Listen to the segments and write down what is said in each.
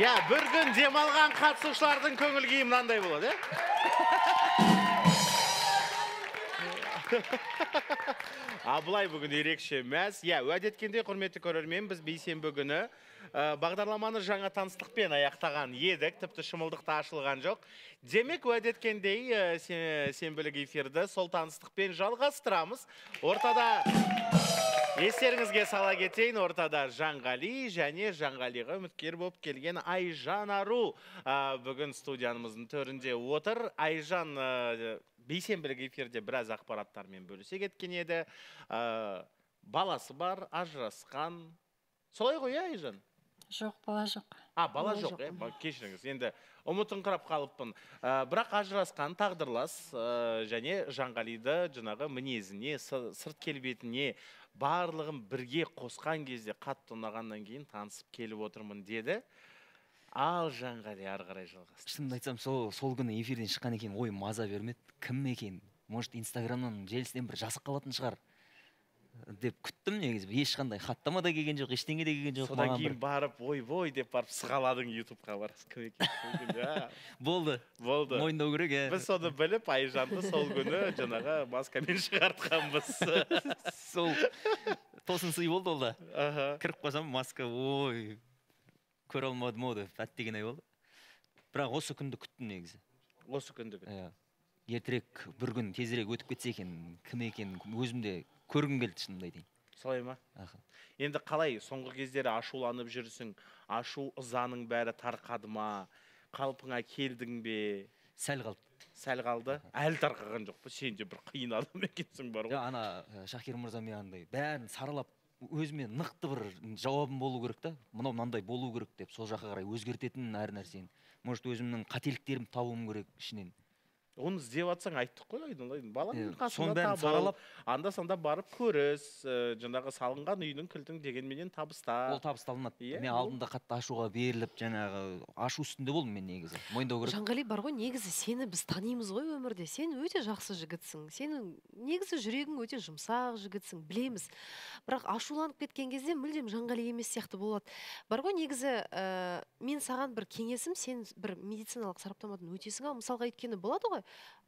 Ya bir gün demalgan katılışlardan köngül giyim nanday buladı. Abulay bugün erekşemez. Ya ödetkende kurmetli körermen biz beysen bugünü bağdarlamanı жаңа tanıştıqpen ayaqtagan yedik, tipti şımıldık ta aşılgan joq. Demek ödetkendey senbilik efirdi sol tanıştıqpen jalğastıramız. Ortada eserinizge sala keteyin, ortada Жанғали және Жанғалиға үміткер болып келген Айжан Ару бүгін студиямыздың төрінде отыр. Айжан бейсенбілік эфирде біраз ақпараттармен бөлісе кеткен еді. Баласы бар, ажырасқан. Солай ғой, Айжан? Жоқ, бала жоқ. Бала жоқ, кешіріңіз. Енді ұмытыңқырап қалыппын. Бірақ ажырасқан, тағдырлас және Жанғалиды жаңағы мінезіне, сырт келбетіне барлығын бірге қосқан кезде қатты ұнағаннан кейін танысып келіп отырмын деді. Ал Жанғали ары қарай жалғасты. Шынымды айтсам, сол күні эфирден шыққан екен, ой, маза бермеді, кім екен? Может, Инстаграмнан желісінен бір жасық қалатын шығар деп күттім негізі. Ешқандай хаттама да келген жоқ, ештеңе де келген жоқ. Содан кейін барып, ой-ой деп барып сығаладың YouTube-ға барасыз. Кім екен? Болды. Болды. Мойындау керек, біз соны біліп, Айжанды сол күні жаңағы маскамен шығартқанбыз. Сол тосын сый болды ол да. Кіріп қойсам маска, ой, көре алмадым ау деп әттегенай болды. Бірақ осы күнді күттім негізі. Осы күнді күттім. Ертерек бір күн тезірек өтіп кетсе екен, кім екен, өзімде көргім келді шынымды айтайын. Солай ма? Енді қалай, соңғы кездері ашуланып жүрсің, ашу ызаның бәрі тарқады ма, қалпыңа келдің бе? Сәл қалды. Сәл қалды? Әлі тарқаған жоқ па? Сен де бір қиын адам екенсің бар ғой. Ана Шахир мырза мен андай, бәрін саралап, өзіме нықта бір жауабым болу керек та, мынау мынандай болу керек деп, сол жаққа қарай өзгертетін әр нәрсені. Может, өзімнің қателіктерімді табуым керек ішінен. Оны іздеп атсаң айттық қой, айдын-айдын. Баланың қасында табыл, анда-санда барып көріс, жаңағы салынған үйдің кілтің дегенменен табыста. Ол табысталынады. Мен алдында қатты ашуға беріліп, жаңағы ашу үстінде болдым мен негізі. Жанғали бар ғой, негізі сені біз танимыз ғой өмірде. Сен өте жақсы жігітсің. Сенің негізі жүрегің өте жұмсақ жігітсің, білеміз. Бірақ ашуланып кеткен кезде мүлдем Жанғали емес сияқты болады. Бар ғой, негізі мен саған бір кеңесім, сен бір медициналық сараптамадан өтесің, мысалға еткені болады ғой.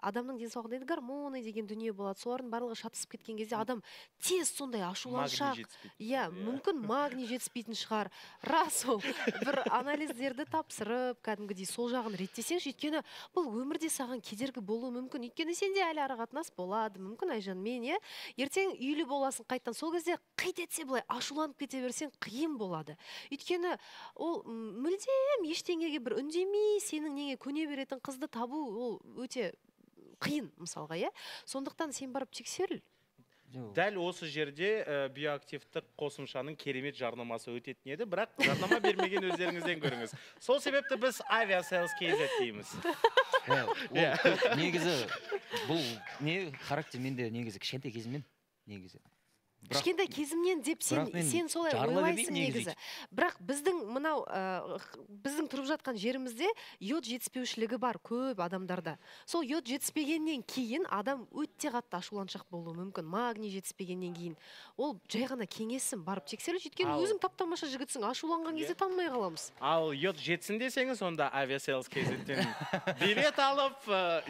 Адамның денсаулығында гормоны деген дүние болады. Солардың барлығы шатысып кеткен кезде адам тез сондай ашуланшақ. Иә, мүмкін магний жетіспейтін шығар. Рас ол. Бір анализдерді тапсырып, кәдімгідей сол жағын реттесең, өйткені бұл өмірде саған кедергі болуы мүмкін. Өйткені сенде әлі ара қатынас болады. Мүмкін Айжан мен, иә, ертең үйлі боласың қайтадан. Сол кезде қит етсе былай ашуланып кете берсең қиын болады. Өйткені ол мүлдем ештеңеге бір үндемей, сенің неге көне беретін қызды табу ол өте қиын мысалға, е? Сондықтан сен барып тексеріл. Дәл осы жерде биоактивтік қосымшаның керемет жарнамасы өтетін еді, бірақ жарнама бермеген өздеріңізден көріңіз. Сол себепті біз Aviasales KZ дейміз. Негізі, бұл не характер менде негізі кішкентай кезімнен негізі. Кішкентай кезімнен деп сен солай ойлайсың негізі. Бірақ біздің тұрып жатқан жерімізде йод жетіспеушілігі бар көп адамдарда. Сол йод жетіспегеннен кейін адам өтте қатты ашуланшақ болуы мүмкін. Магний жетіспегеннен кейін. Ол жай ғана кеңесім барып тексеріп, өйткені өзің таптамаша жігітсің, ашуланған кезде танымай қаламыз. Ал йод жетсін десеңіз, онда Aviasales KZ'ден билет алып,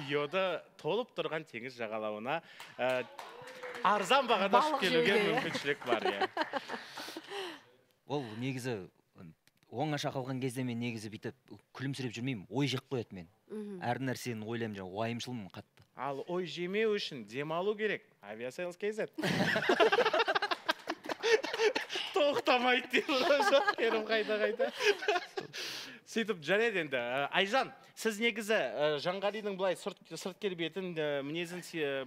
йоды толып тұрған теңіз жағалауына арзан бағада ұшып келуге мүмкіншілік бар. Ол негізі оңаша қалған кезде мен негізі бүйтіп күлімсіреп жүрмеймін, ой жеп қояды мен. Әр нәрсені ойлаймын, жаңа уайымшылмын қатты. Ал ой жемеу үшін демалу керек. Aviasales KZ. Тоқтамайды деп жоқ, керім қайта-қайта. Сөйтіп жарайды енді. Айжан, сіз негізі Жанғалидің бұлай сырт келбетін мінезін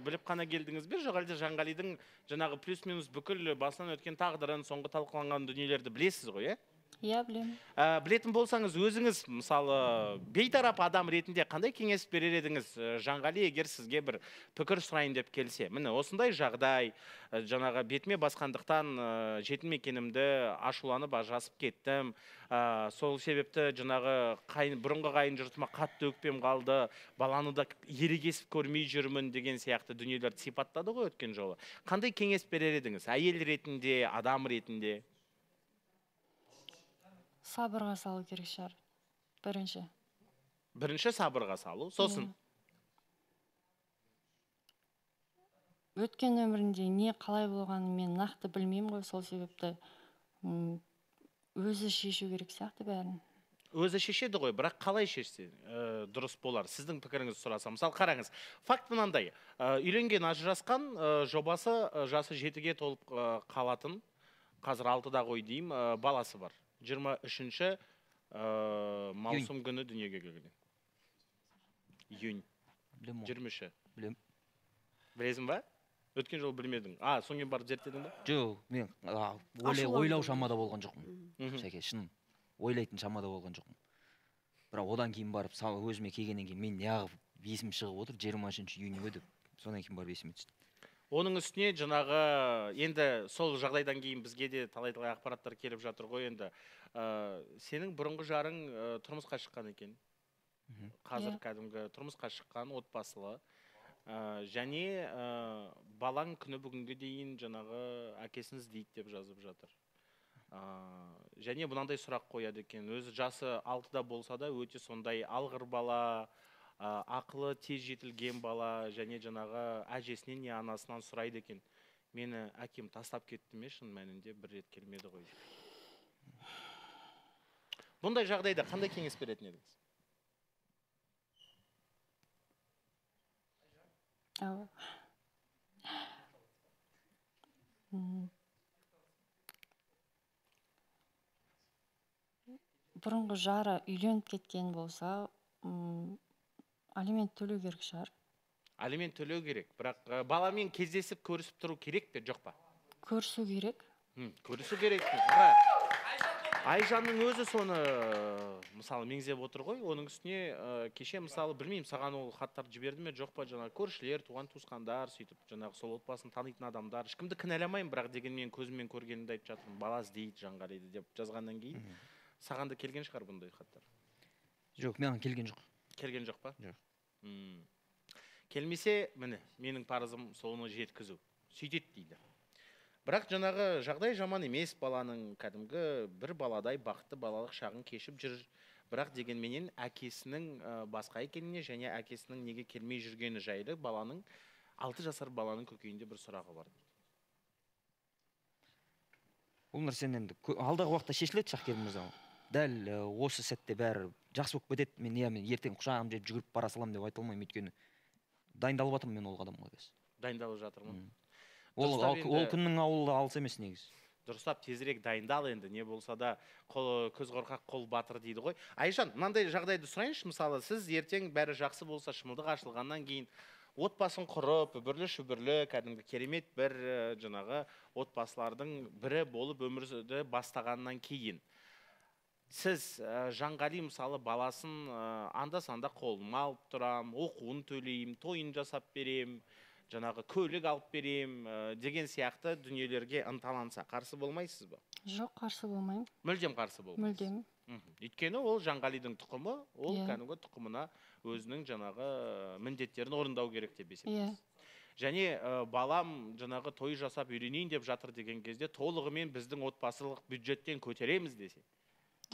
біліп қана келдіңіз бе? Жоқ әлде Жанғалидің жаңағы плюс-минус бүкіл басынан өткен тағдырын, соңғы талқыланған дүниелерді білесіз ғой, е? Иә, білем. Білетін болсаңыз, өзіңіз, мысалы, бейтарап адам ретінде қандай кеңес берер едіңіз? Жанғали егер сізге бір пікір сұрайын деп келсе, міне, осындай жағдай, жаңағы бетіме басқандықтан жетілмегенімді ашуланып ажырасып кеттім. Сол себепті жаңағы бұрынғы қайын жұртыма қатты өкпем қалды, баланы да ерегесіп көрмей жүрмін деген сияқты дүниелерді сипаттады ғой өткен жолы. Қандай кеңес берер едіңіз? Әйел ретінде, адам ретінде? Сабырға салу керек шығар. Birinci sabırga salu, sosun. Ötken ömründe ne kalay bolğanı men naқты bilmeyim ғой, сол себепті өзі шешу керек сияқты бәрін. Өзі шешеді ғой, бірақ қалай шешсе дұрыс болар. Сіздің пікіріңізді сұрасам. Мысалы қараңыз, факт мынандай. Үйленген ажырасқан жобасы жасы 7-ге толып қалатын, қазір 6-да ғой дейім, баласы бар. 23-ші маусым күні дүниеге келген. Июнь. 23-ші. Білем. Білесің ба? Ötken yol bilmedin. Aa, son gün barıp zertledin mi? Yok, ben oylau şamada bolğan joqmyn. Şake, şın oylaytın şamada bolğan joqmyn. Bira odan keyin barıp, özüme kelgenden keyin men yağıp, esim şığıp otur, 23-июнь ödip. Sondan keyin barıp esime düştü. Onun üstüne janağı endi sol jağdaydan keyin bizge de talay-talay akparatlar kelip jatır goi endi. Senin burıngı jarın turmuşqa şıqqan eken. Hazır kadimgi turmuşqa şıqqan otbasılı. Және балаң күні бүгінгі дейін жаңағы әкесіңіз дейді деп жазып жатыр. Және бұнандай сұрақ қояды екен. Өзі жасы 6-да болса да өте сондай алғыр бала, ақылы тез жетілген бала, және жаңағы әжесінен не анасынан сұрайды екен. Мені әкем тастап кетті ме, шын мәнінде бір рет келмеді ғой. Бұндай жағдайда қандай кеңес беретін едіңіз? Бұрынғы жары үйленіп кеткен болса, алимент төлеу керек шығар. Алимент төлеу керек, бірақ баламен кездесіп көрісіп тұру керек пе, жоқ па? Көрісу керек. Көрісу керек. Айжанның өзі соны, мысалы, меңзеп отыр ғой, оның үстіне кеше, мысалы, білмеймін, саған ол хаттар жіберді ме, жоқ па, жаңағы көршілер, туған туысқандар, сөйтіп, жаңағы сол отбасын танитын адамдар, ешкімді кінәламаймын, бірақ деген мен көзіммен көргенімді айтып жатырмын, балас дейді, жаңғарайды деп жазғаннан кейін, саған да келген шығар бұндай хаттар? Жоқ, мен келген жоқ. Келген жоқ па? Жоқ. Келмесе, міне, менің парызым соны жеткізу. Сөйтеді дейді. Бірақ жаңағы жағдай жаман емес, баланың кәдімгі бір баладай бақытты балалық шағын кешіп жүр. Бірақ дегенменен әкесінің басқа екеніне және әкесінің неге келмей жүргені жайлы баланың 6 жасар баланың көкейінде бір сұрағы бар. Ол нәрсені енді алдағы уақытта шешіледі шақ келміз ау. Дәл осы сәтте бәрі жақсы болып кетеді, мен ертең құшағым жеп жүгіріп бара салам деп айта алмаймын, өйткені дайындалып жатырмын мен ол қадамға қазір. Дайындалып жатырмын. Ол күннің ауылы алыс емес негіз. Дұрыстап тезірек дайындал енді, не болса да көз қорқақ қол батыр дейді ғой. Айжан, мынандай жағдайды сұрайыншы, мысалы, сіз ертең бәрі жақсы болса, шымылдық ашылғаннан кейін отбасын құрып, үбірлі-шүбірлі, кәдімгі керемет бір жаңағы отбасылардың бірі болып өмірді бастағаннан кейін. Сіз Жанғали, мысалы, баласын анда-санда қолыма алып тұрам, оқуын төлейім, тойын жасап берем, жаңағы көлік алып берем деген сияқты дүниелерге ынталанса, қарсы болмайсыз ба? Жоқ, қарсы болмаймын. Мүлдем қарсы болмайсыз? Мүлдем. Өйткені ол Жанғалидың тұқымы, ол кәдімгі тұқымына өзінің жаңағы міндеттерін орындау керек деп есептейсіз. Және балам жаңағы той жасап үйренейін деп жатыр деген кезде толығымен біздің отбасылық бюджеттен көтереміз десе.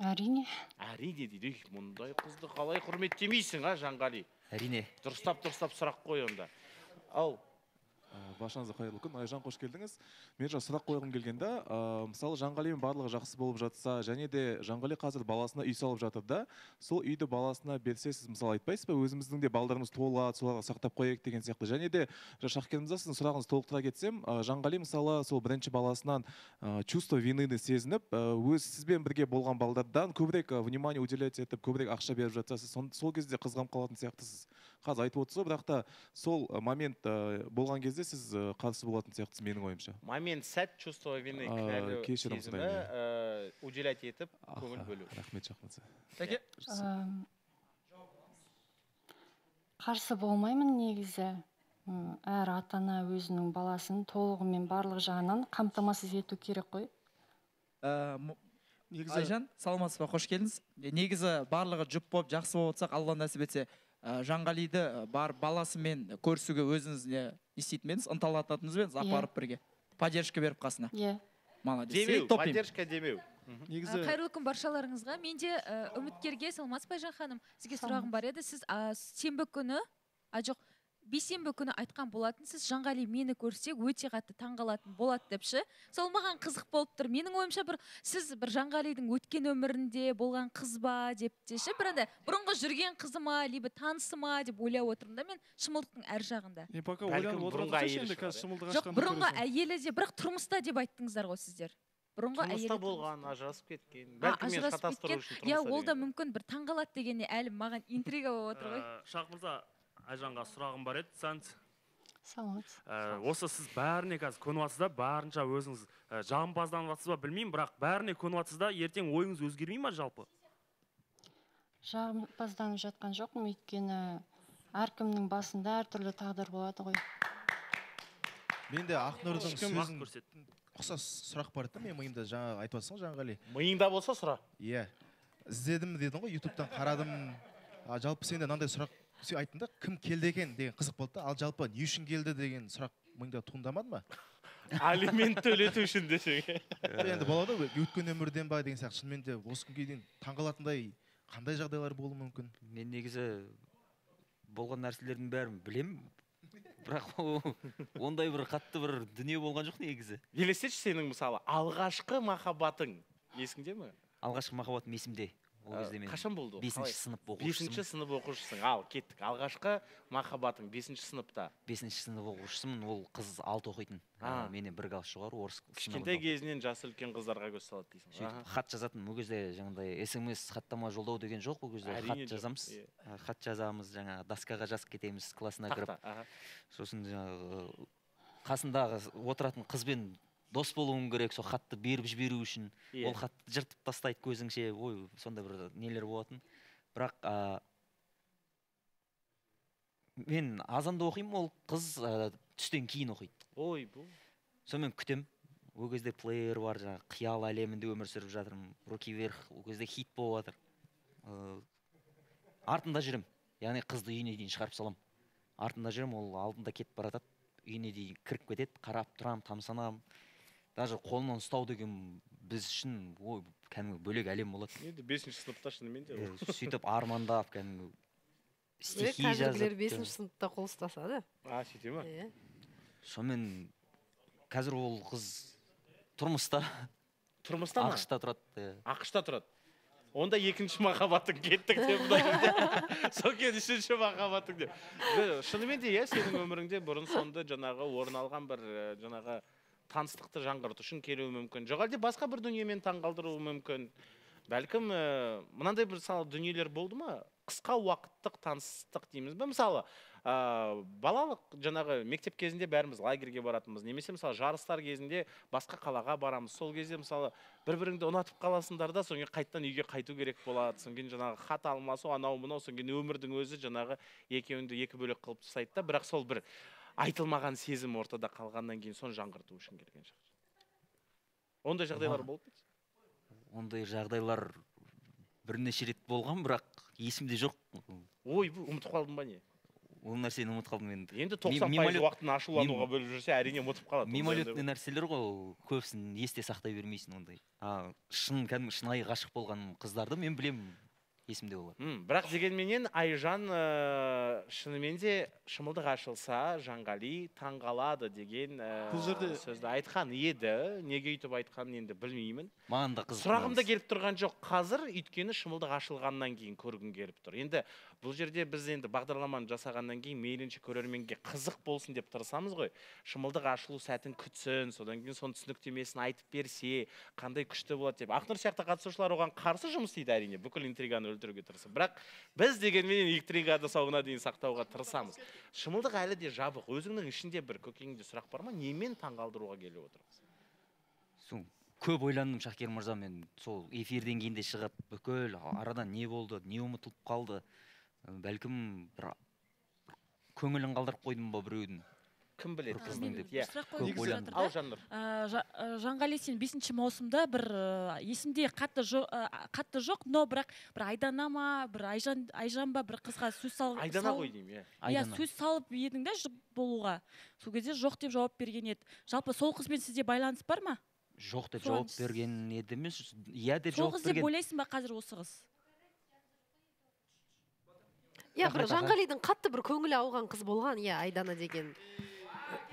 Әрине. Әрине дейді, мұндай қызды қалай құрметтемейсің, а Жанғали? Әрине. Дұрыстап сұрақ қой онда. Ал, баршаңызға қайырлы күн. Айжан, қош келдіңіз. Мен жаңа сұрақ қойғым келгенде, мысалы, Жанғалимен барлығы жақсы болып жатса, және де Жанғали қазір баласына үй салып жатыр да, сол үйді баласына берсе, сіз мысалы айтпайсыз ба, өзіміздің де балдарымыз толады, соларға сақтап қояйық деген сияқты. Және де шақырымызда сіздің сұрағыңызды толықтыра кетсем, Жанғали мысалы сол бірінші баласынан чувство виныны сезініп, өз сізбен бірге болған балдардан көбірек внимание уделять етіп, көбірек ақша беріп жатса, сіз сол кезде қызғанып қалатын сияқтысыз. Қазір айтып отырсыз, бірақ та сол момент болған кезде сіз қарсы болатын сияқтысыз менің ойымша. Момент сәт чувство вины кінәлі сезімі уделять етіп көңіл бөлу. Рахмет Шахмадзе. Қарсы болмаймын негізі. Әр ата-ана өзінің баласын толығымен барлық жағынан қамтамасыз ету керек қой. Айжан, саламатсыз ба, қош келдіңіз. Негізі барлығы жұп болып, жақсы болып отсақ, Алла нәсіп етсе. Жанғалиді бар баласымен көрсуге өзіңіз не істейтмедіңіз, ынталататыныз бен, апарып бірге. Поддержка беріп қасына. Молодец. Демеу, поддержка демеу. Қайырлы күн баршаларыңызға. Менде үміткерге Салмас Байжан ханым, сізге сұрағым бар еді. Сіз сенбі күні, бейсенбі күні айтқан болатын, сіз Жанғали мені көрсе өте қатты таңғалатын болады депші. Сол маған қызық болып тұр. Менің ойымша сіз Жанғалидің өткен өмірінде болған қыз ба деп деші. Бұрынғы жүрген қызыма, либо танысыма деп ойлап отырмын да мен шымылдықтың әр жағында. Бұрынғы әйелі де, бірақ тұрмыста деп айттыңыздар ғой сіздер. Тұрмыста болған, ажырасып кеткен. Бәлкім мен шатастыру үшін тұрмыста деген. Ол да мүмкін бір таңғалат дегенде әлі маған интрига болып отыр ғой. Шақмырза, Айжанға сұрағым бар еді. Саламат. Осы сіз бәріне қазір көнуатсыз да, бәрінше өзіңіз жағымпаздануатсыз ба білмеймін, бірақ бәріне көнуатсыз да, ертең ойыңыз өзгермей ма жалпы? Жағымпазданып жатқан жоқпын, өйткені әркімнің басында әртүрлі тағдыр болады ғой. Мен де Ақнұрдың сөзін ұқсас сұрақ бар еді, мен миымда жаңа айтып отырсың Жанғали. Миыңда болса сұра. Иә. Іздедім дедің ғой, YouTube-тан қарадым. Жалпы сенде мынандай сұрақ айттың да, кім келді екен деген қызық болды. Ал жалпы не үшін келді деген сұрақ миыңда туындамады ма? Алимент төлету үшін десең. Енді болады ғой, өткен өмірден ба деген сияқты. Шынымен де осы күнге дейін таңғалатындай қандай жағдайлар болуы мүмкін? Мен негізі болған нәрселердің бәрін білемін. Бірақ ондай бір қатты бір дүние болған жоқ негізі. Елестетші сенің мысалы алғашқы махаббатың есіңде ме? Алғашқы махаббатым есімде. Ол кезде мен қашан болды? 5-ші сынып оқушысың. 5-ші сынып оқушысың. Ал кеттік. Алғашқы махаббатың 5-ші сыныпта. 5-ші сынып оқушысымын. Ол қыз 6 оқитын. Мені бір гал шығар орыс. Кішкентай кезінен жасы үлкен қыздарға көз салады дейсің. Сөйтіп хат жазатын. Ол кезде жаңағыдай SMS хаттама жолдау деген жоқ. Ол кезде хат жазамыз. Хат жазамыз, жаңағы доскаға жазып кетеміз классына кіріп. Сосын жаңағы қасындағы отыратын қызбен дос болуым керек, сол хатты беріп жіберу үшін. Ол хатты жыртып тастайды көзіңше, ой, сонда бір нелер болатын. Бірақ мен азанда оқимын, ол қыз түстен кейін оқиды. Ой, бұл. Сонымен күтем. Ол кезде плеер бар, қиял әлемінде өмір сүріп жатырмын. Руки вверх, ол кезде хит болып жатыр. Артында жүрем. Яғни қызды үйіне дейін шығарып салам. Артында жүрем, ол алдында кетіп баратады. Үйіне дейін кіріп кетеді, қарап тұрам, тамсанам. Даже қолынан ұстау деген біз үшін кәдімгі бөлек әлем болады. Енді 5-ші сыныпта шынымен де. Сөйтіп армандап кәдімгі стихи жазып. Қазіргілер 5-ші сыныпта қол ұстасады. А, сөйте ме? Сонымен қазір ол қыз тұрмыста. Тұрмыста ма? ақш-та тұрады. ақш-та тұрады. Онда екінші махаббатың кеттік деп бұдай. Сол кез үшінші махаббатың деп. Шынымен де, сенің өміріңде бұрын сонды жаңағы орын алған бір жаңағы таныстықты жаңғырту үшін келуі мүмкін. Жоқ әлде басқа бір дүниемен таңғалдыруы мүмкін. Бәлкім, мынандай бір дүниелер болды ма? Қысқа уақыттық таныстық дейміз бе? Мысалы, балалық жаңағы мектеп кезінде бәріміз лагерге баратынбыз. Немесе, мысалы, жарыстар кезінде басқа қалаға барамыз. Сол кезде, мысалы, бір-біріңді ұнатып қаласыңдар да, сонген қайттан үйге қайту керек болады. Сонген жаңағы хат алмасу, анау-мынау, сонген өмірдің өзі жаңағы екеуінді екі бөлек қылып тастайды да, бірақ сол бір айтылмаған сезім ортада қалғаннан кейін соны жаңғырту үшін келген шығар. Ондай жағдайлар болды ма? Ондай жағдайлар бірнеше рет болған, бірақ есімде жоқ. Ой, ұмытып қалдым ба не? Ол нәрсені ұмытып қалдым енді. Енді 90% уақытын ашулануға бөліп жүрсе, әрине ұмытып қалады. Мимолетті нәрселер ғой, көбісін есте сақтай бермейсің ондай. Шын, кәдімгі шынайы ғашық болған қыздарды мен білемін. Есімде олар. Бірақ дегенменен Айжан шынымен де шымылдық ашылса Жанғали таңғалады деген сөзді айтқан еді. Неге үйтіп айтқанын енді білмеймін. Сұрағым да келіп тұрған жоқ. Қазір өйткені шымылдық ашылғаннан кейін көргім келіп тұр. Енді бұл жерде біз енді бағдарламаны жасағаннан кейін мейлінше көрерменге қызық болсын деп тырысамыз ғой. Шымылдық ашылу сәтін күтсін, содан кейін соның түсініктемесін айтып берсе, қандай күшті болады деп. Ақнұр сияқты қатысушылар оған қарсы жұмыс істейді әрине. Бүкіл интриганы өлтіруге тырысып. Бірақ біз дегенмен интриганы соңына дейін сақтауға тырысамыз. Шымылдық әлі де жабық. Өзіңнің ішінде бір көкейіңде сұрақ бар ма? Немен таңғалдыруға келіп отырмыз? Соң, көп ойландым Шахкер мырза, мен сол эфирден кейін де шығып, бүкіл арада не болды, не ұмытылып қалды? Бәлкім бір көңілін қалдырып қойдым ба біреудің? Кім біледі? Сұрақ қойып жатыр. Ал Жаннұр. Жанғали, сен 5-ші маусымда бір есімде қатты жоқ, но бірақ бір Айдана ма, бір Айжан ба, бір қызға сөз салып... Айдана ғой деймін, сөз салып едің де болуға. Сол кезде жоқ деп жауап берген еді. Жалпы сол қызбен сізде байланыс бар ма? жоқ деп жауап берген едіміз. Я деп жауап берген. Соғыз деп ойлайсың ба қазір осы қыз? Я, Жанғалидың қатты бір көңілі ауған қыз болған, я, Айдана деген.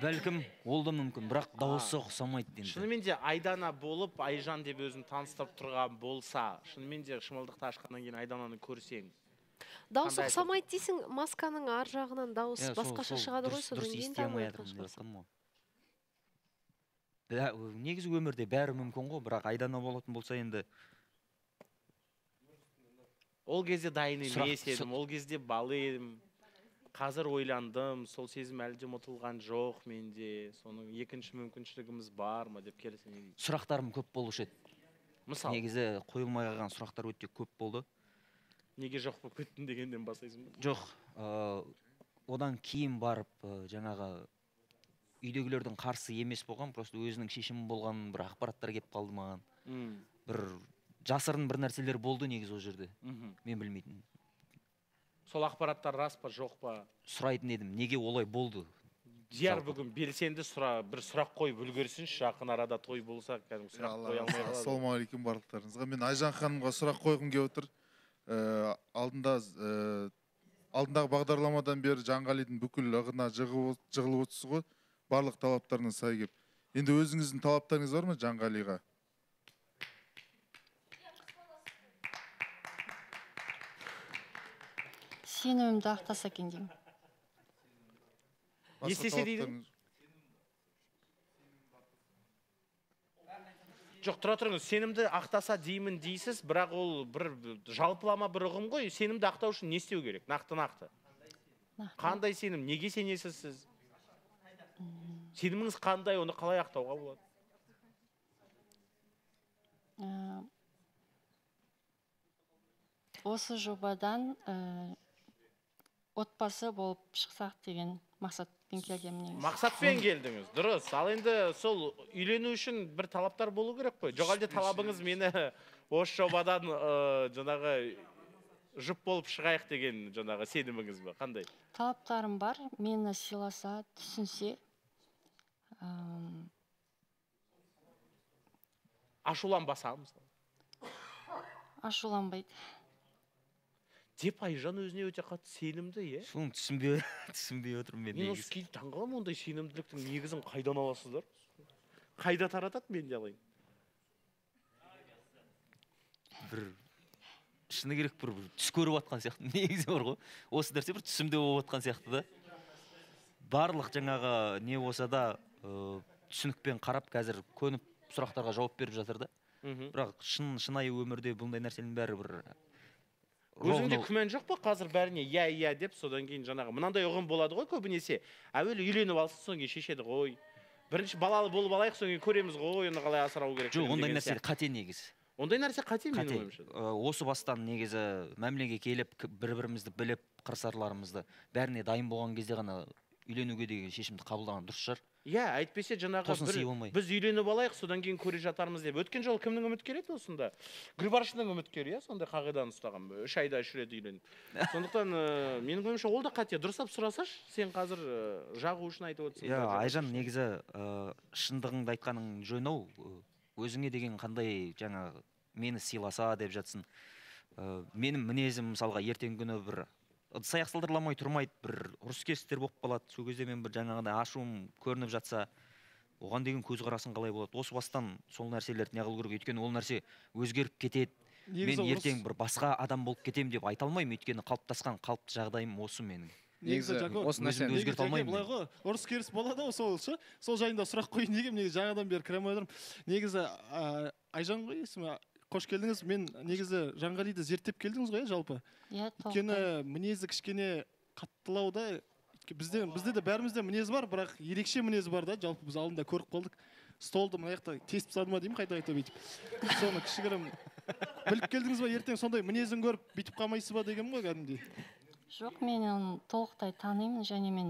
Бәлкім ол да мүмкін, бірақ дауысы ұқсамайды дейді. Шынымен де Айдана болып, Айжан деп өзін таныстырып тұрған болса, шынымен де шымылдықты ашқаннан кейін Айдананы көрсең. Дауысы ұқсамайды дейсің, масканың ар жағынан дауысы басқаша шығады ғой, содан кейін танымай. Негіз өмірде бәрі мүмкін ғой, бірақ Айдана болатын болса енді ол кезде дайын емес едім, ол кезде бала едім. Қазір ойландым, сол сезім әлі де ұмытылған жоқ менде. Соның екінші мүмкіншілігіміз бар ма деп келесің. Сұрақтарым көп болушы еді. Мысалы, негізі қойылмай қалған сұрақтар өте көп болды. Неге жоқ болып кеттің дегенден басайсың ба? Жоқ. Одан кейін барып жаңағы үйдегілердің қарсы емес болған, просто өзінің шешімі болған бір ақпараттар кеп қалды маған. Бір жасырын бір нәрселер болды негіз ол жерде. Мен білмейтін. Сол ақпараттар рас па, жоқ па? Сұрайтын едім, неге олай болды? Дияр бүгін белсенді бір сұрақ қойып үлгерсінші, жақын арада той болса, кәдімгі сұрақ қоя алмай қалады. Ассалаумағалейкум барлықтарыңызға. Мен Айжан ханымға сұрақ қойғым келіп отыр. Алдындағы бағдарламадан бері Жанғалидың бүкіл ығына жығылып отырсыз ғой. Барлық талаптарына сай кеп. Енді өзіңіздің талаптарыңыз бар ма Жанғалиға? Сенімімді ақтаса екен деймін. Естесе дейдің? Жоқ, тұра тұрыңыз, сенімді ақтаса деймін дейсіз, бірақ ол бір жалпылама бір ұғым ғой, сенімді ақтау үшін не істеу керек? Нақты-нақты. Қандай сенім? Неге сенесіз сіз? Сеніміңіз қандай, оны қалай ақтауға болады? Осы жобадан отбасы болып шықсақ деген мақсатпен келгеніміз. Мақсатпен келдіңіз, дұрыс. Ал енді сол үйлену үшін бір талаптар болу керек қой. Жоқ әлде талабыңыз мені осы жобадан жаңағы жұп болып шығайық деген жаңағы сеніміңіз бе? Қандай? Талаптарым бар. Мені сыйласа, түсінсе. Ашуланбаса, мысалы. Ашуланбайды. Деп Айжан өзіне өте қатты сенімді, е? Соны түсінбей отырмын мен. Мен осы кейді таңғалам, ондай сенімділіктің негізін қайдан аласыздар? Қайда таратады мен жалайын? Бір, шыны керек бір түс көріп атқан сияқты, негізі бар ғой. Осы нәрсе бір түсімде болып атқан сияқты да. Барлық жаңағы не болса да түсінікпен қарап, қазір көніп сұрақтарға жауап беріп жатыр да. Бірақ шынайы өмірде бұндай нәрселің бәрі бір өзіңде күмән жоқ па қазір бәріне иә-иә деп, содан кейін жаңағы мынандай ұғым болады ғой көбінесе. Әуелі үйленіп алсын, содан кейін шешеді ғой. Бірінші балалы болып алайық, содан кейін көреміз ғой, оны қалай асырау керек. Жоқ, ондай нәрсе қате негіз. Ондай нәрсе қате менің ойымша. Осы бастан негізі мәмілеге келіп, бір-бірімізді біліп, қырсарларымызды бәріне дайын болған кезде ғана үйленуге деген шешімді қабылдаған дұрыс шығар. Иә, әйтпесе жаңағы біз үйленіп алайық, содан кейін көре жатармыз деп. Өткен жол кімнің үміткері еді осында? Гүлбаршынның үміткері, сондай қағидан ұстаған. 3 айда 3 рет үйленіп. Сондықтан менің ойымша ол да қате. Дұрыстап сұрасаш, сен қазір жағу үшін айтып отырсың. Иә, Айжан негізі шындығыңды айтқаның жөн ау. Өзіңе деген қандай жаңағы мені сыйласа деп жатсың. Менің мінезім мысалға ертеңгі күні бір саяқ салдырламай тұрмайды, бір ұрыс кестер болып қалады. Сол кезде мен бір жаңағыдай ашуым көрініп жатса, оған деген көзқарасың қалай болады? Осы бастан сол нәрселерді неғыл көріп, өйткені ол нәрсе өзгеріп кетеді. Мен ертең бір басқа адам болып кетем деп айта алмаймын, өйткені қалыптасқан қалыпты жағдайым осы менің. Ұрыс керіс болады ау сол шы. Сол жайында сұрақ қойын дегем, жаңадан бері кіремей отырмын. Негізі Айжан ғой есімі. Қош келдіңіз. Мен негізі Жанғалиді зерттеп келдіңіз ғой, жалпы. Өйткені мінезі кішкене қаттылауда. Бізде де бәрімізде мінез бар, бірақ ерекше мінез бар да, жалпы біз алдында көріп қалдық. Столды мына жақта тесіп тастады ма деймін, қайта-қайта бүйтіп. Соны кішігірім біліп келдіңіз ба, ертең сондай мінезін көріп бүйтіп қалмайсыз ба деген ғой кәдімгідей. Жоқ, мен оны толықтай танимын және мен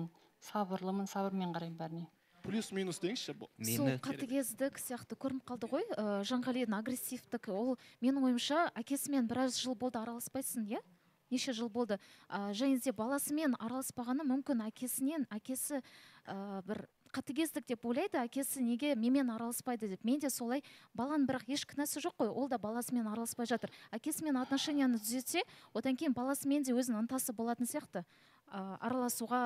сабырлымын, сабырмен қараймын бәріне. Плюс-минус деңізші бұл. Сол қатыгездік сияқты көрініп қалды ғой. Жанғалидің агрессивтік, ол менің ойымша әкесімен біраз жыл болды араласпайсың, е? Неше жыл болды. Және де баласымен араласпағаны мүмкін әкесінен, әкесі бір қатыгездік деп ойлайды, әкесі неге менімен араласпайды деп. Мен де солай, баланың бірақ еш кінәсі жоқ қой, ол да баласымен араласпай жатыр. Әкесімен отношенияны түзетсе, одан кейін баласымен де өзінің ынтасы болатын сияқты араласуға.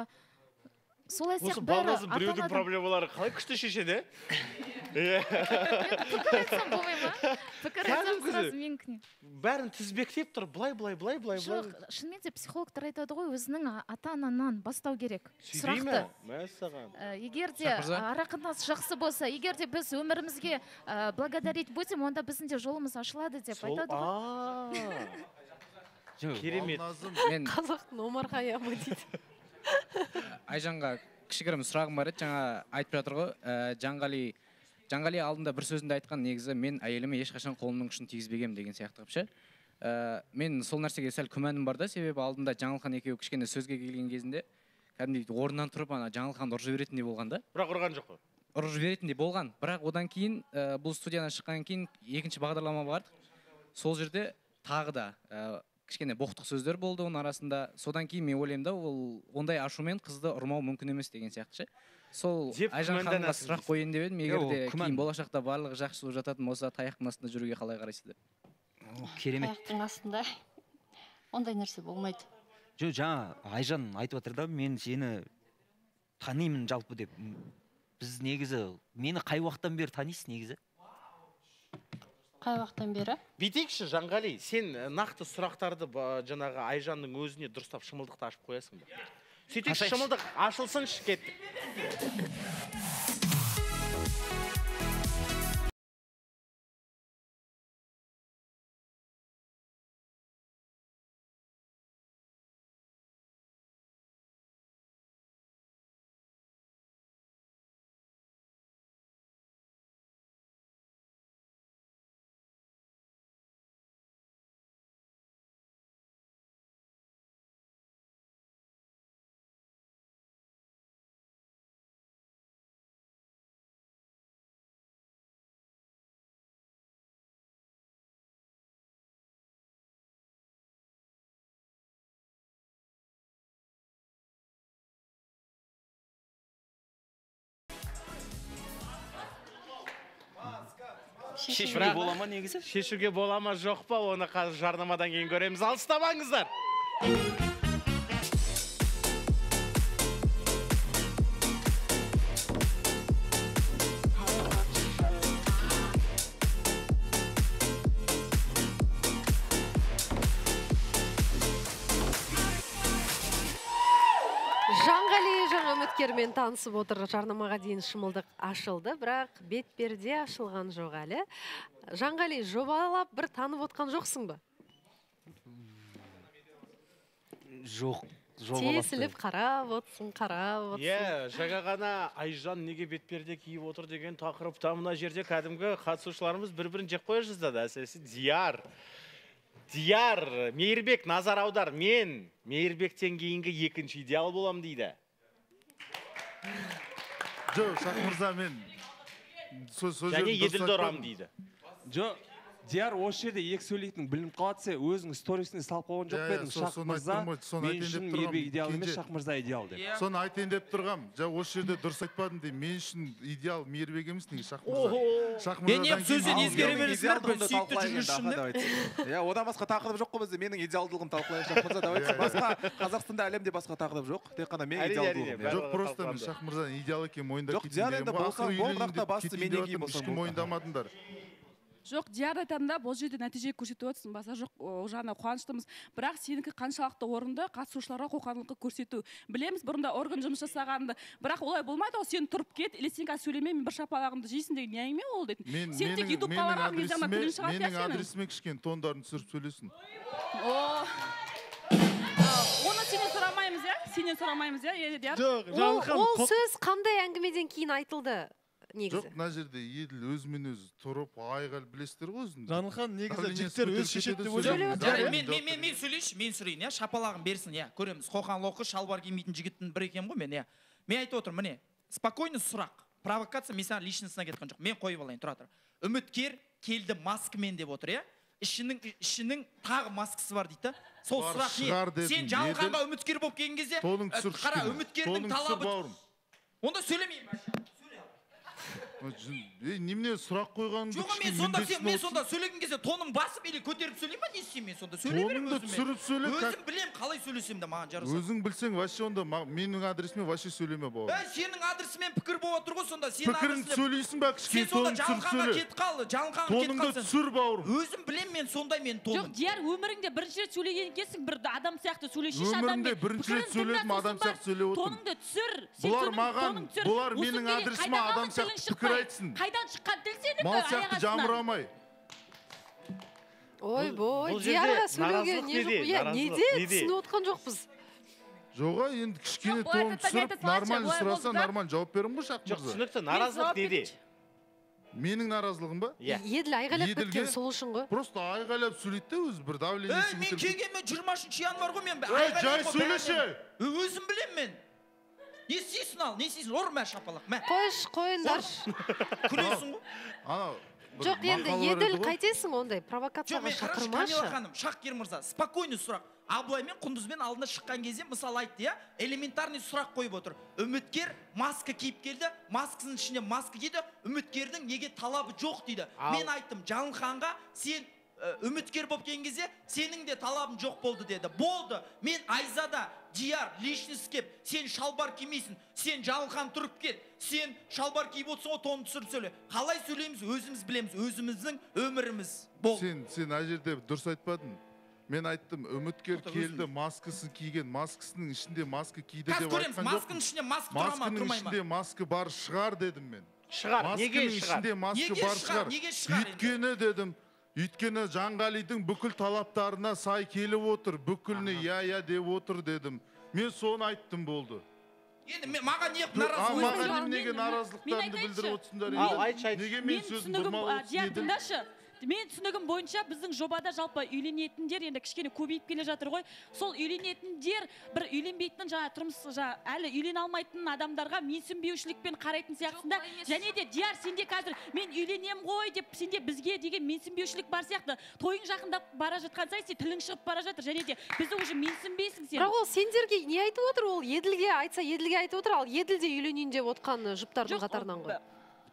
Солай сияқты бәрі аталады. Осы баласы біреудің проблемалары қалай күшті шешеді? Пікір айтсам болмай ма? Пікір айтсам сразу менікіне. Бәрін тізбектеп тұр, былай. Жоқ, шынымен де психологтар айтады ғой, өзінің ата-ананан бастау керек. Сұрай ма? Мәссаған. Егер де арақынасы жақсы болса, егер де біз өмірімізге благодарить будем, онда біздің де жолымыз ашылады деп айтады ғой. Керемет. Қазақтың Омар Хайямы дейді. Айжанға кішігірім сұрағым бар еді, жаңа айтып жатыр ғой, Жанғали алдында бір сөзінде айтқан негізі мен әйеліме ешқашан қолымның күшін тигізбегем деген сияқты қыпшы. Мен сол нәрсеге сәл күмәнім бар да, себебі алдында Жаңылхан екеуі кішкене сөзге келген кезінде кәдімгідей орнынан тұрып ана Жаңылханды ұрып жіберетіндей болған да. Бірақ ұрған жоқ қой. Ұрып жіберетіндей болған, бірақ одан кейін бұл студиядан шыққан кейін екінші бағдарлама бардық. Сол жерде тағы да кішкене боқтық сөздер болды оның арасында. Содан кейін мен ойлаймын да, ол ондай ашумен қызды ұрмау мүмкін емес деген сияқты. Сол Айжан ханымға сұрақ қойын деп едім, егер де кейін болашақта барлығы жақсы болып жататын болса, таяқтың астында жүруге қалай қарайсыздар? Керемет. Таяқтың астында ондай нәрсе болмайды. Жоқ, жаңа Айжан айтып отыр да, мен сені танимын жалпы деп. Біз негізі мені қай уақыттан бері танисыз негізі? Қай уақыттан бері? Бүйтейікші, Жанғали, сен нақты сұрақтарды жаңағы Айжанның өзіне дұрыстап шымылдықты ашып қоясың ба? Сөйтейікші, шымылдық ашылсын, шықеттік. Шешуге бола ма негізі? Шешуге бола ма жоқ па, оны қазір жарнамадан кейін көреміз. Алыстамаңыздар! Мен танысып отыр, жарнамаға дейін шымылдық ашылды, бірақ бетперде ашылған жоқ әлі. Жанғали, жобалап бір танып отқан жоқсың ба? Жоқ, жобалапты. Тесіліп қарап отсың. Е, жаңа ғана Айжан неге бетперде киіп отыр деген тақырыпта мына жерде кәдімгі қатысушыларымыз бір-бірін жек қоя жаздады. Әсіресе Дияр, Мейірбек, назар аудар, мен Мейірбектен кейінгі екінші идеал болам дейді. Жо, Шақмырза, мен және еділді ұрам дейді. Жо, Дияр, осы жерде екі сөйлейтін білім қалатсы, өзің сторисіне салып қойған жоқ па едің? Шақмырза, мен үшін Мейірбек идеал емес, Шақмырза идеал деп. Соны айтайын деп тұрғам, жа, осы жерде дұрыс айтпадым дейді, мен үшін идеал Мейірбек емес, неге Шақмырза? Мен еп сөзден езгере бересіңдер, бұл сүйікті жүргізшімді. Одан басқа тақырып жоқ қо бізде, менің идеалдылығым талқылайын Шақмырза, давайте. Басқа Қазақстанда, әлемде басқа тақырып жоқ, тек қана мен идеалдылығым. Жоқ, просто мен Шақмырзаның идеалы екенін мойындап кетті. Жоқ, Дияр айтамында бұл жерде нәтиже көрсетіп өтсін, баса жоқ, жаңа қуаныштымыз. Бірақ сенікі қаншалықты орынды қатысушыларға қоқанлықы көрсету. Білеміз, бұрында орган жұмыс жасағанды. Бірақ олай болмайды, ол сен тұрып кет, или сенің сөйлеме, мен бір шапалағымды жейсін деген не әңгіме ол дейтін. Сен тек ютуб қалаған кезден тілін шығарып кетсең. Менің адресіме кішкен тондарын түсіріп сөйлесін. Оны сенен сұрамаймыз, ол сөз қандай әңгімеден кейін айтылды? Жоқ, мына жерде еділ өзімен өзі тұрып, айғал білестер өзінде. Жанылхан, негізі жігіттер өз шешетті бөледі. Мен сөйлейші, мен сұрайын, шапалағын берсін, көреміз. Қоқан-лоқы, шалбар кемейтін жігіттің бірі екен ғой, мен айтып отырмын, міне, спокойный сұрақ, провокация, мен саған личностына кеткен жоқ, мен қойып алайын, тұра тұр. Үміткер келді маскымен деп отыр, ішінің тағы маскасы бар дейді. Сол сұрақ не? Сен Жанылханға үміткер болып келген кезде, қара, үміткердің талабы Onu da söylemeyeyim ben. Немне сұрақ қойған мен сонда сөйлегім келсе тонын басып или көтеріп сөйлеймін ба не істеймін мен сонда сөйлей беремін өзім білем қалай сөйлесем де маған жарасады өзің білсең вообще онда менің адресіме вообще сөйлеме бауырым сенің адресіңмен пікір болып отыр ғой сонда сенің адресіңмен сөйлейсің ба кішкене тоныңды түсір бауырым өзім білем мен сондай мен тоным жоқ дияр өміріңде бірінші рет сөйлеген екенсің бір адам сияқты сөйлесейші адаммен бірінші рет сөйледім адам сияқты сөйлеп отырмын тоныңды түсір бұлар менің адресіме адам сияқты пікір Қайдан шыққан тіл сенің бі аяғасынан? Жамырамай. Ой, бой, дияға сөйлеуге не жоқ? Неде түсіні отқан жоқпыз? Жоға, енді кішкене тоғын түсіріп, нормалын сұраса, нормалын жауап берім ғой шақпызы? Жоқ, түсінікті, наразылық неде? Менің наразылығым ба? Еділ айғайлап көткен сол үшін ғой? Просто айғайлап сөйлетті өз бір давленесі. Мен кегеме 23 январ ғой мен бі. Ne istiyorsun al? Ne istiyorsun? Olur mu ben şapalak? Koş, koyunlar. Kuruyorsun mu? Çok yendi, yedil kaytesin onday. Provokatsağa şakırmaşı. Kamil Hanım, Şakir Mırza, spakoyni surak. Ablaymen, Kunduzmen aldığında şıkkan gezden misal aytdı ya. Elementarni surak koyup otur. Ümitker maska kiyip geldi. Maskasının içinde maska giydi. Ümitker'den yege talabı yok dedi. Ben ayttım, Canlıhan'a sen Ümitker bop kengeze senin de talabın yok boldu dedi. Boldu. Ben Ayza'da Diyar, leşiniz kep, sen şalbar kiymesin, sen Canlıhan turp ket, sen şalbar kiyip otsun, o tonu sürüp söyle. Halay söyleyemiz, özümüz bilemiz, özümüzün ömürümüz bol. Sen ajerde durs aytpadın. Ben ayttım, Ümitker keldi, maskasını kiygen, maskasının içinde maska kiydi de var. Maskının içinde maska durama, durmayma. Maskının içinde maska bar şıgar dedim ben. Şıgar, nege şıgar? Nege şıgar? Ütkeni dedim. Ütkeni Жанғалидың бүкіл талаптарына сай келіп отыр, бүкіліне я-я деп отыр дедім. Мен соны айттым болды. Енді маған неге наразылықтарымды білдіріп отырсыңдар? Неге мен сөзін бұрмауы дедім? Мен түсінігім бойынша біздің жобада жалпы үйленетіндер енді кішкене көбейіп келе жатыр ғой. Сол үйленетіндер бір үйленбейтін жаңа тұрмыс әлі үйлен алмайтын адамдарға менсінбеушілікпен қарайтын сияқтысында. Және де Дияр сенде қазір мен үйленем ғой деп сенде бізге деген менсінбеушілік бар сияқты. Тойың жақында бара жатқан сайсы тілің шығып бара жатыр. Және де бізді уже менсінбейсің сен. Бірақ ол сендерге не айтып отыр ол? Еділге айтса, еділге айтып отыр. Ал еділ де үйленейін деп отқан жұптардың қатарынан ғой.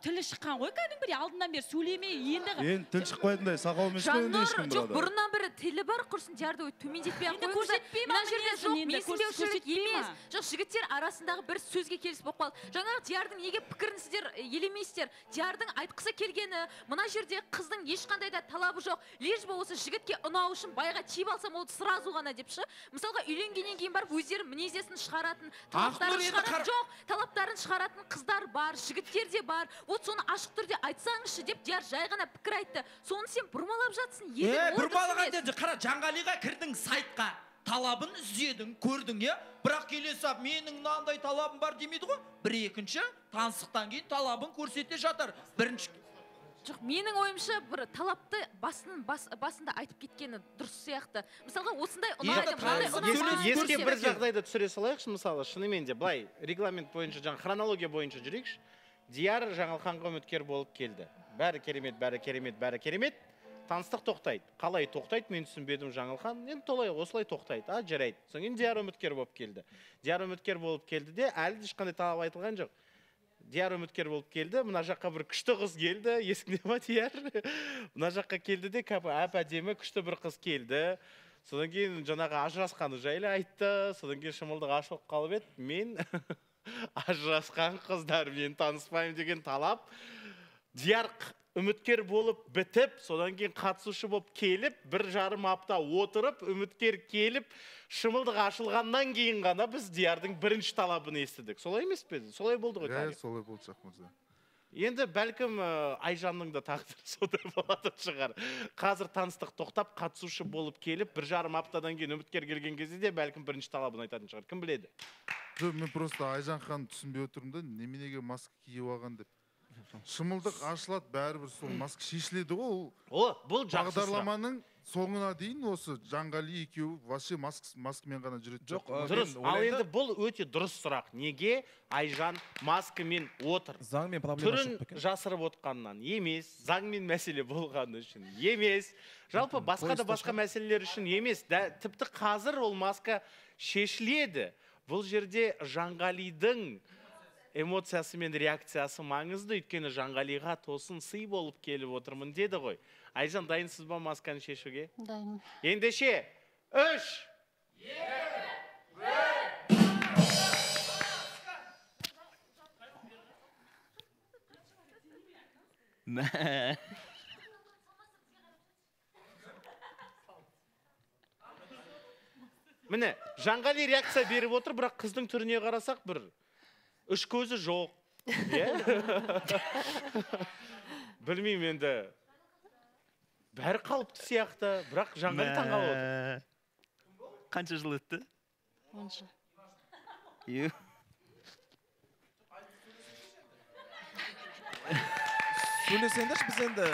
Тілі шыққан ғой кәдің бірі алдынан бері сөйлемей енді енді тіл шықпайтындай сақалымен сөйлемей ешкім жоқ бұрыннан бері тілі бар құрсын жарды ой төмендетпей ақ қойып мына жерде жоқ менсінбеушілік емес жоқ жігіттер арасындағы бір сөзге келісіп болып қалды жаңағы Диярдың неге пікірін сіздер елемейсіздер Диярдың айтқысы келгені мына жерде қыздың ешқандай да талабы жоқ лишь бы осы жігітке ұнау үшін байға тиіп алсам ол сразу ғана деп ше мысалға үйленгеннен кейін барып өздері мінездесін шығаратын талаптарын шығаратын қыздар бар жігіттер де бар Вот соны ашық түрде айтсаңызшы деп Дияр жай ғана пікір айтты. Соны сен бұрмалап жатсың. Бұрмалаған деді. Қара, Жанғалиға кірдің сайтқа. Талабын үзедің, көрдің е. Бірақ келесі менің мынандай талабым бар демейді ғой. Бір екінші таныстықтан кейін талабын көрсете жатыр. Бірінші Жоқ, менің ойымша бір талапты басында айтып кеткені дұрыс сияқты. Мысалға, осындай ұнайды. Еске бір жағдайда түсіре салайықшы, мысалы, шынымен де былай регламент бойынша, жаңа хронология бойынша жүрейікші. Дияр Жаңылханға үміткер болып келді. Бәрі керемет, бәрі керемет, бәрі керемет. Таныстық тоқтайды. Қалай тоқтайды, мен түсінбедім Жаңылхан. Енді толай осылай тоқтайды. А, жарайды. Сонымен Дияр үміткер болып келді. Дияр үміткер болып келді де, әлі ешқандай талап айтылған жоқ. Дияр үміткер болып келді. Мына жаққа бір күшті қыз келді. Есіңде ма, Дияр? Мына жаққа келді де, әп-әдемі күшті бір қыз келді. Содан кейін жаңағы ажырасқаны жайлы айтты. Содан кейін шымылдық ашылып қалып еді. Мен ажырасқан қыздар мен таныспаймын деген талап Дияр үміткер болып бітіп содан кейін қатысушы болып келіп бір жарым апта отырып үміткер келіп шымылдық ашылғаннан кейін ғана біз Диярдың бірінші талабын естідік солай емес пе солай болды ғой иә солай болды шақмырза енді бәлкім Айжанның да тағдыры содай болатын шығар қазір таныстық тоқтап қатысушы болып келіп бір жарым аптадан кейін үміткер келген кезде де бәлкім бірінші талабын айтатын шығар кім біледі Мен просто Айжан хан түсінбей отырмын да, неменеге маска киіп алған деп. Шымылдық ашылады бәрібір сол маска шешіледі ғой. Бұл бағдарламаның соңына дейін осы Жанғали екеуі вообще маскамен ғана жүреді. Жоқ, дұрыс. Ал енді бұл өте дұрыс сұрақ. Неге Айжан маскамен отыр? Заңмен проблема шықты. Түрін жасырып отқаннан емес, заңмен мәселе болғаны үшін емес. Жалпы басқа да басқа мәселелер үшін емес. Тіпті қазір ол маска шешіледі. Бұл жерде Жанғалидың эмоциясы мен реакциясы маңызды, өйткені Жанғалиға тосын сый болып келіп отырмын деді ғой. Айжан, дайынсыз ба масканы шешуге? Дайын. Ендеше 3, 2, 1. Міне, Жанғали реакция беріп отыр, бірақ қыздың түріне қарасақ бір үш көзі жоқ. Білмеймін енді. Бәрі қалыпты сияқты, бірақ Жанғали таңғалып отыр. Қанша жыл өтті? 10 жыл. Сөйлесендерші, біз енді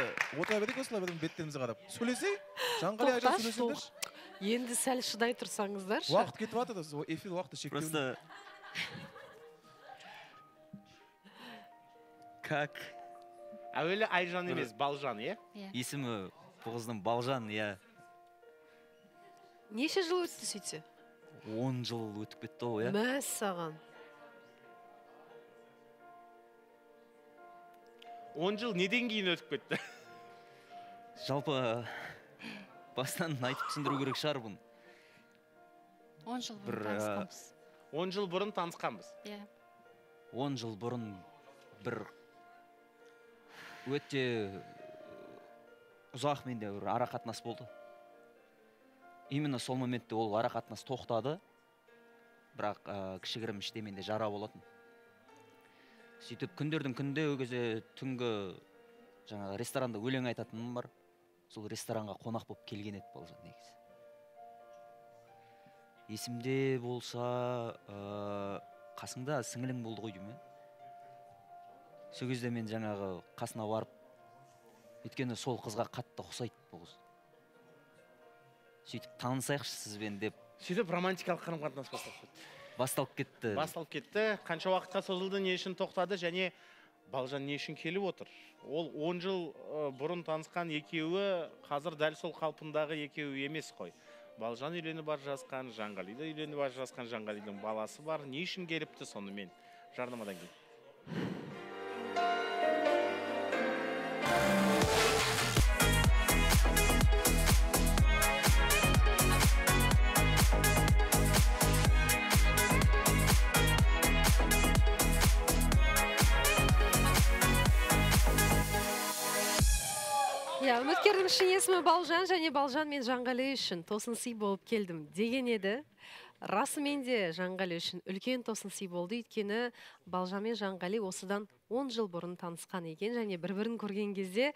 отыра бердік, осылай бедім беттерімізге қарап. Сөйлесей, Жанғали Айжан сөйлесендерші. Енді сәл шыдай тұрсаңыздар. Уақыт кетіп атады, эфир уақыты шектеуді. Как? Әуелі Айжан емес, Балжан, е? Есімі бұғыздың Балжан, е? Неше жыл өтті сөйтсе? 10 жыл өтіп кетті ол, е? Мәссаған. 10 жыл неден кейін өтіп кетті? Жалпы... Бастан айтып түсіндіру керек шығар бұны. 10 жыл бұрын танысқанбыз. 10 жыл бұрын танысқанбыз? Иә. 10 жыл бұрын бір өте ұзақ менде ара қатынас болды. Именно сол моментте ол ара қатынас тоқтады, бірақ кішігірім іште менде жара болатын. Сөйтіп күндердің күнінде өгізе түнгі жаңағы ресторанда өлең айтатыным бар. Сол ресторанға қонақ боп келген еді Балжан негізі. Есімде болса, қасыңда сіңілің болды ғой деймін. Сол кезде мен жаңағы қасына барып, өйткені сол қызға қатты ұқсайды бұл қыз. Сөйтіп танысайықшы сізбен деп. Сөйтіп романтикалық қарым-қатынас басталып кетті. Басталып кетті. Басталып кетті. Қанша уақытқа созылды, не үшін тоқтады және Балжан не үшін келіп отыр? Ол 10 жыл бұрын танысқан екеуі, қазір дәл сол қалпындағы екеуі емес қой. Балжан үйленіп бар жасқан, Жанғалида үйленіп бар жасқан, Жанғалидың баласы бар. Не үшін келіпті сонымен? Жарнамадан кейін. Үміткердің үшін есімі Балжан және Балжан мен Жанғали үшін тосын сый болып келдім деген еді. Расымен де Жанғали үшін үлкен тосын сый болды, өйткені Балжан мен Жанғали осыдан 10 жыл бұрын танысқан екен және бір-бірін көрген кезде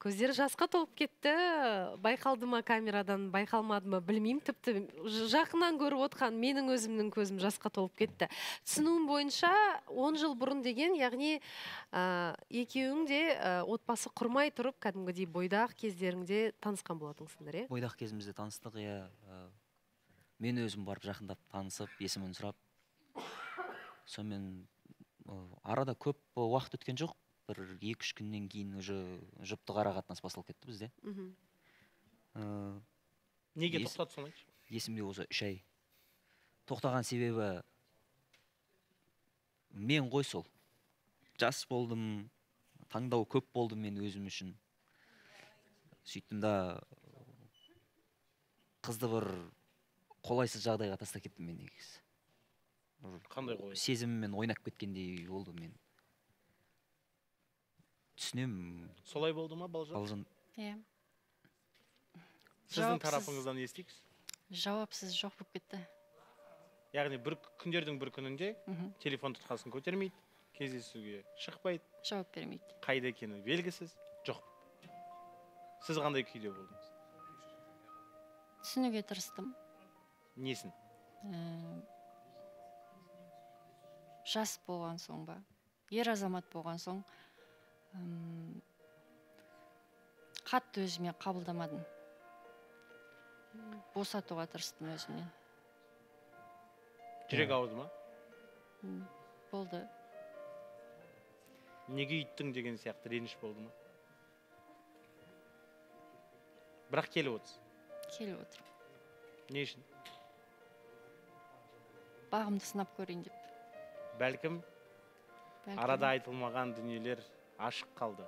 көздері жасқа толып кетті. Байқалды ма камерадан, байқалмады ма білмеймін, тіпті жақынан көріп отқан менің өзімнің көзім жасқа толып кетті. Түсінуім бойынша 10 жыл бұрын деген, яғни екеуің де отбасы құрмай тұрып, кәдімгідей бойдақ кездеріңде танысқан болатынсыңдар, е? Бойдақ кезімізде таныстық, е. Мен өзім барып жақындап танысып, есімін сұрап. Сонымен арада көп уақыт өткен жоқ. Бір 2-3 күннен кейін жұпты қара қатынас басылып кетті бізде. Неге тоқтады соны? Есімде болса 3 ай. Тоқтаған себебі мен ғой сол. Жас болдым, таңдау көп болды мен өзім үшін. Сөйттім да қызды бір қолайсыз жағдайға тастап кеттім мен негізі. Қандай ғой? Сезіміммен ойнап кеткендей болды мен. Түсінем. Солай болды ма, Балжан? Балжан. Иә. Сіздің тарапыңыздан естейікіз? Жауапсыз жоқ болып кетті. Яғни күндердің бір күнінде телефон тұтқасын көтермейді, кездесуге шықпайды. Жауап бермейді. Қайда екені белгісіз, жоқ. Сіз қандай күйде болдыңыз? Түсінуге тырыстым. Несін? Жас болған соң ба? Ер азамат болған соң қатты өзіме қабылдамадым, босатуға тырыстым өзімнен. Жүрек ауырды ма? Болды. Неге үйттің деген сияқты реніш болды ма? Бірақ келіп отырсыз? Келіп отырмын. Не үшін? Бағымды сынап көрейін деп. Бәлкім Arada aytılmagan dünyeler aşık kaldı.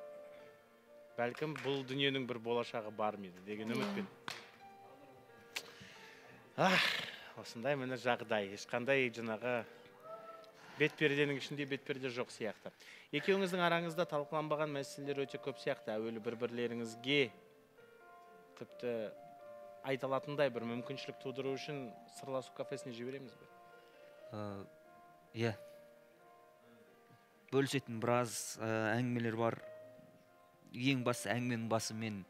Belki bu dünyanın bir bolashagı var mıydı degen ümitmen. Ah, osınday mene jagday, hiç kanday janağı betperdenin içinde betperde yok siyaqtı. Ekeuňizdin araňyzda talqlanmagan meseleler öte köp siyaqtı. Öweli bir-birleriňizge tipti aytalatynday bir mümkinçilik tuuduruw üçin sırlaşyw kafesine jeberemizbi? Ya. Bölüşettin biraz äňgimeler bar. Eň bas äňgimeniň bası men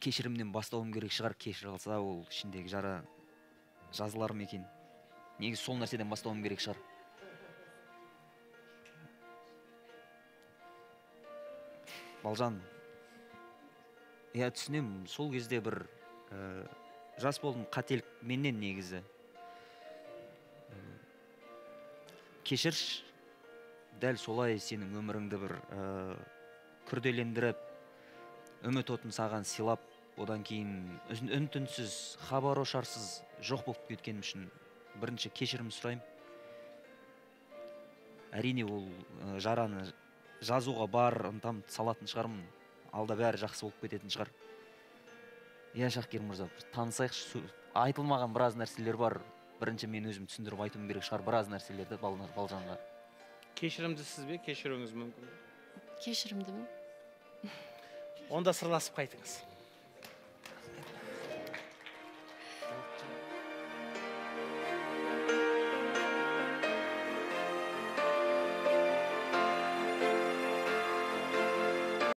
keşirimden bastawym gerek şıgar, keşir alsa ol içindeki jara jazılarım eken. Negi sol närseden bastawym gerek şıgar. Балжан. Я түсінем, сол кезде бір жас болдым, қателік менен негізі. Кешірш, дәл солай сенің өміріңді бір күрделендіріп, үміт отын саған силап, одан кейін үн-түнсіз, хабар ошарсыз жоқ болып кеткенім үшін бірінші кешірім сұрайым. Әрине ол жараны жазуға бар ынтам салатын шығармын. Алда бәрі жақсы болып кететін шығар. Я Шақкер мырза, танысайықшы. Айтылмаған біраз нәрселер бар. Бірінші мен өзім түсіндіріп айтуым керек шығар біраз нәрселерді Балжанға. Кешірімдісіз бе? Кешіруіңіз мүмкін бе? Кешірімдімін. Онда сырласып қайтыңыз.